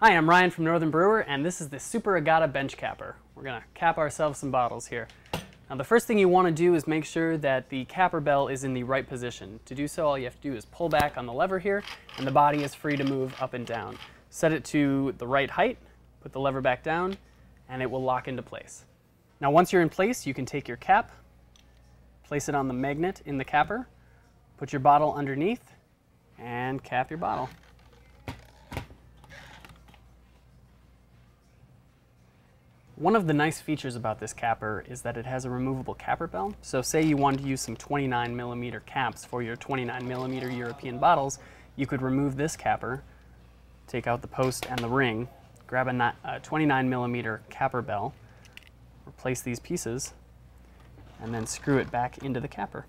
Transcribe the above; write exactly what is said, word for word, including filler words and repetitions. Hi, I'm Ryan from Northern Brewer, and this is the Super Agata Bench Capper. We're going to cap ourselves some bottles here. Now, the first thing you want to do is make sure that the capper bell is in the right position. To do so, all you have to do is pull back on the lever here, and the body is free to move up and down. Set it to the right height, put the lever back down, and it will lock into place. Now, once you're in place, you can take your cap, place it on the magnet in the capper, put your bottle underneath, and cap your bottle. One of the nice features about this capper is that it has a removable capper bell. So say you wanted to use some twenty-nine millimeter caps for your twenty-nine millimeter European bottles, you could remove this capper, take out the post and the ring, grab a twenty-nine millimeter capper bell, replace these pieces, and then screw it back into the capper.